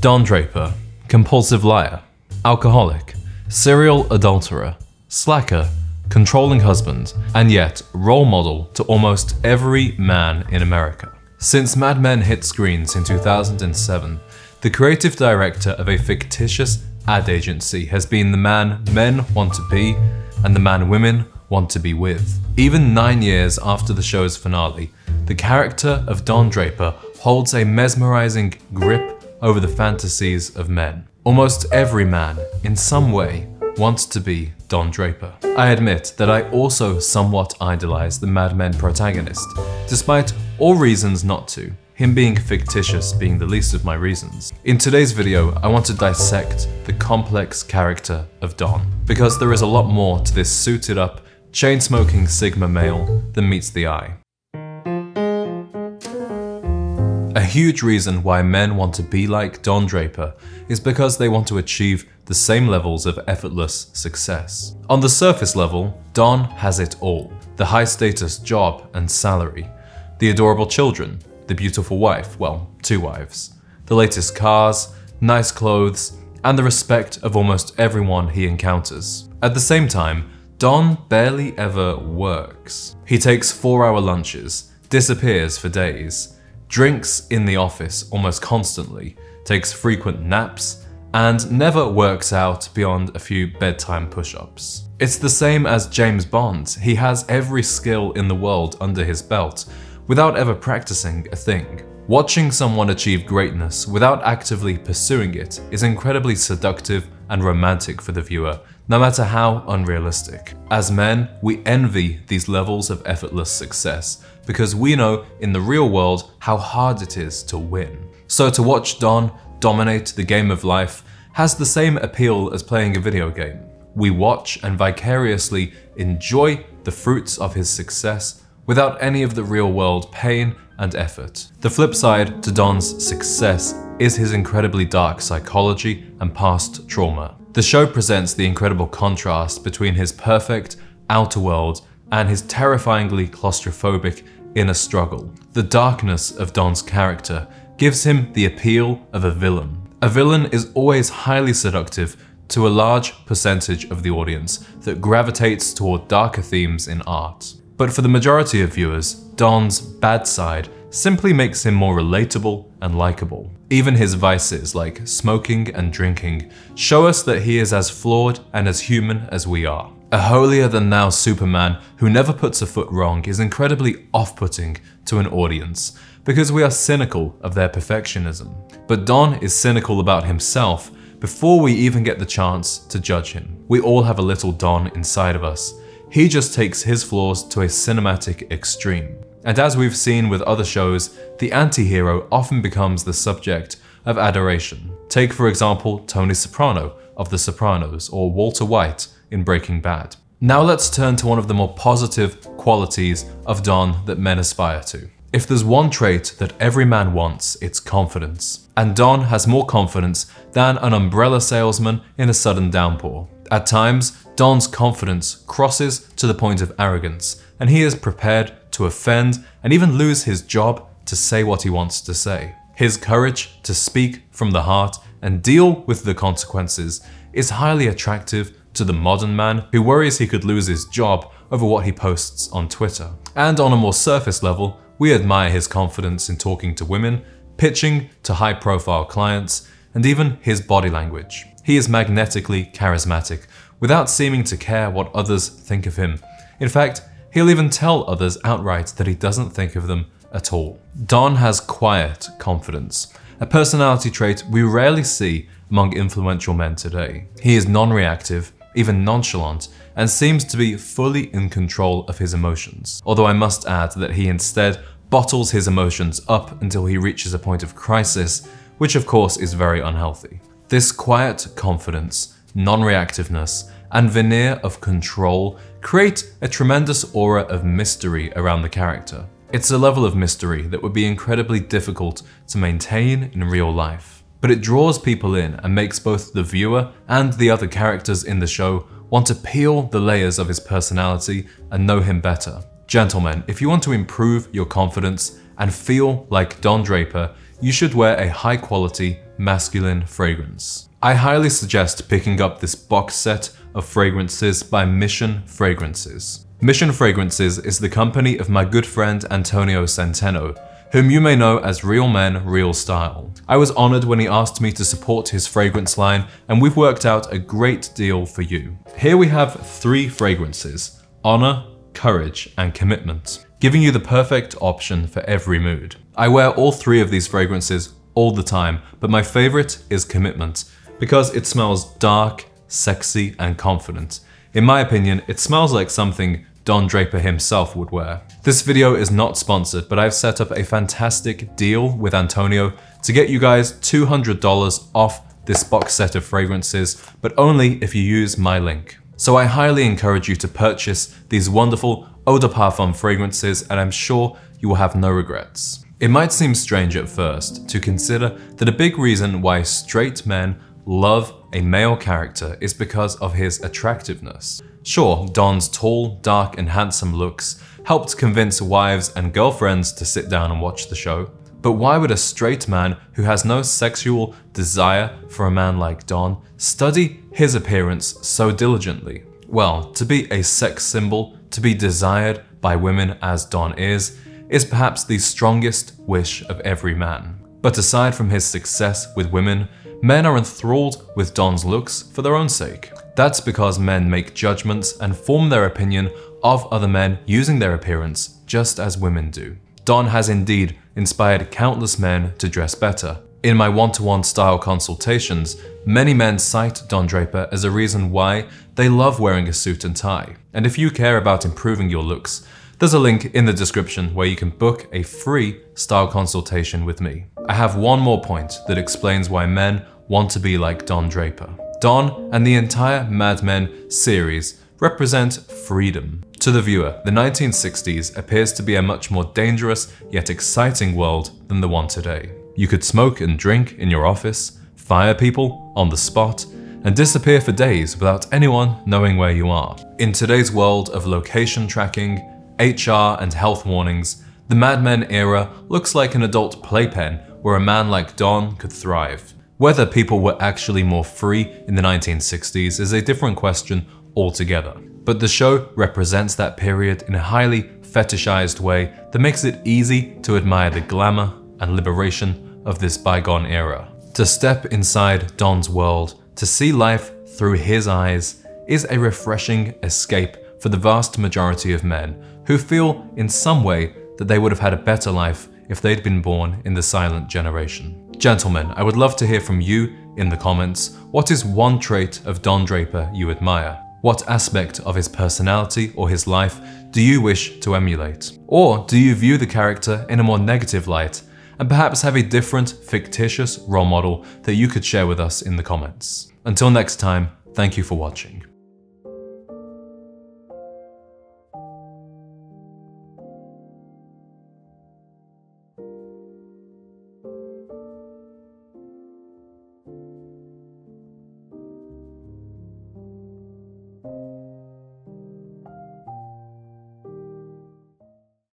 Don Draper, compulsive liar, alcoholic, serial adulterer, slacker, controlling husband, and yet role model to almost every man in America. Since Mad Men hit screens in 2007, the creative director of a fictitious ad agency has been the man men want to be and the man women want to be with. Even 9 years after the show's finale, the character of Don Draper holds a mesmerizing grip over the fantasies of men. Almost every man, in some way, wants to be Don Draper. I admit that I also somewhat idolize the Mad Men protagonist, despite all reasons not to, him being fictitious being the least of my reasons. In today's video, I want to dissect the complex character of Don, because there is a lot more to this suited up, chain-smoking Sigma male than meets the eye. A huge reason why men want to be like Don Draper is because they want to achieve the same levels of effortless success. On the surface level, Don has it all. The high-status job and salary, the adorable children, the beautiful wife, well, two wives, the latest cars, nice clothes, and the respect of almost everyone he encounters. At the same time, Don barely ever works. He takes 4-hour lunches, disappears for days, drinks in the office almost constantly, takes frequent naps, and never works out beyond a few bedtime push-ups. It's the same as James Bond. He has every skill in the world under his belt without ever practicing a thing. Watching someone achieve greatness without actively pursuing it is incredibly seductive and romantic for the viewer, no matter how unrealistic. As men, we envy these levels of effortless success because we know in the real world how hard it is to win. So to watch Don dominate the game of life has the same appeal as playing a video game. We watch and vicariously enjoy the fruits of his success without any of the real world pain and effort. The flip side to Don's success is his incredibly dark psychology and past trauma. The show presents the incredible contrast between his perfect outer world and his terrifyingly claustrophobic inner struggle. The darkness of Don's character gives him the appeal of a villain. A villain is always highly seductive to a large percentage of the audience that gravitates toward darker themes in art. But for the majority of viewers, Don's bad side simply makes him more relatable and likable. Even his vices, like smoking and drinking, show us that he is as flawed and as human as we are. A holier-than-thou Superman who never puts a foot wrong is incredibly off-putting to an audience because we are cynical of their perfectionism. But Don is cynical about himself before we even get the chance to judge him. We all have a little Don inside of us. He just takes his flaws to a cinematic extreme. And as we've seen with other shows, the anti-hero often becomes the subject of adoration. Take, for example, Tony Soprano of The Sopranos or Walter White in Breaking Bad. Now let's turn to one of the more positive qualities of Don that men aspire to. If there's one trait that every man wants, it's confidence. And Don has more confidence than an umbrella salesman in a sudden downpour. At times, Don's confidence crosses to the point of arrogance, and he is prepared to offend and even lose his job to say what he wants to say. His courage to speak from the heart and deal with the consequences is highly attractive to the modern man who worries he could lose his job over what he posts on Twitter. And on a more surface level, we admire his confidence in talking to women, pitching to high-profile clients, and even his body language. He is magnetically charismatic, without seeming to care what others think of him. In fact, he'll even tell others outright that he doesn't think of them at all. Don has quiet confidence, a personality trait we rarely see among influential men today. He is non-reactive, even nonchalant, and seems to be fully in control of his emotions. Although I must add that he instead bottles his emotions up until he reaches a point of crisis, which of course is very unhealthy. This quiet confidence, non-reactiveness, and veneer of control create a tremendous aura of mystery around the character. It's a level of mystery that would be incredibly difficult to maintain in real life. But it draws people in and makes both the viewer and the other characters in the show want to peel the layers of his personality and know him better. Gentlemen, if you want to improve your confidence and feel like Don Draper, you should wear a high-quality, masculine fragrance. I highly suggest picking up this box set of fragrances by Mission Fragrances. Mission Fragrances is the company of my good friend Antonio Centeno, whom you may know as Real Men Real Style. I was honored when he asked me to support his fragrance line, and we've worked out a great deal for you. Here we have three fragrances: Honor, Courage, and Commitment, giving you the perfect option for every mood. I wear all three of these fragrances all the time, but my favorite is Commitment, because it smells dark, sexy, and confident. In my opinion, it smells like something Don Draper himself would wear. This video is not sponsored, but I've set up a fantastic deal with Antonio to get you guys $200 off this box set of fragrances, but only if you use my link. So I highly encourage you to purchase these wonderful eau de parfum fragrances, and I'm sure you will have no regrets. It might seem strange at first to consider that a big reason why straight men love a male character is because of his attractiveness. Sure, Don's tall, dark, and handsome looks helped convince wives and girlfriends to sit down and watch the show, but why would a straight man who has no sexual desire for a man like Don study his appearance so diligently? Well, to be a sex symbol, to be desired by women as Don is perhaps the strongest wish of every man. But aside from his success with women, men are enthralled with Don's looks for their own sake. That's because men make judgments and form their opinion of other men using their appearance, just as women do. Don has indeed inspired countless men to dress better. In my one-to-one style consultations, many men cite Don Draper as a reason why they love wearing a suit and tie. And if you care about improving your looks, there's a link in the description where you can book a free style consultation with me. I have one more point that explains why men want to be like Don Draper. Don and the entire Mad Men series represent freedom. To the viewer, the 1960s appears to be a much more dangerous yet exciting world than the one today. You could smoke and drink in your office, fire people on the spot, and disappear for days without anyone knowing where you are. In today's world of location tracking, HR and health warnings, the Mad Men era looks like an adult playpen where a man like Don could thrive. Whether people were actually more free in the 1960s is a different question altogether, but the show represents that period in a highly fetishized way that makes it easy to admire the glamour and liberation of this bygone era. To step inside Don's world, to see life through his eyes, is a refreshing escape for the vast majority of men who feel in some way that they would have had a better life if they'd been born in the silent generation. Gentlemen, I would love to hear from you in the comments. What is one trait of Don Draper you admire? What aspect of his personality or his life do you wish to emulate? Or do you view the character in a more negative light and perhaps have a different fictitious role model that you could share with us in the comments? Until next time, thank you for watching.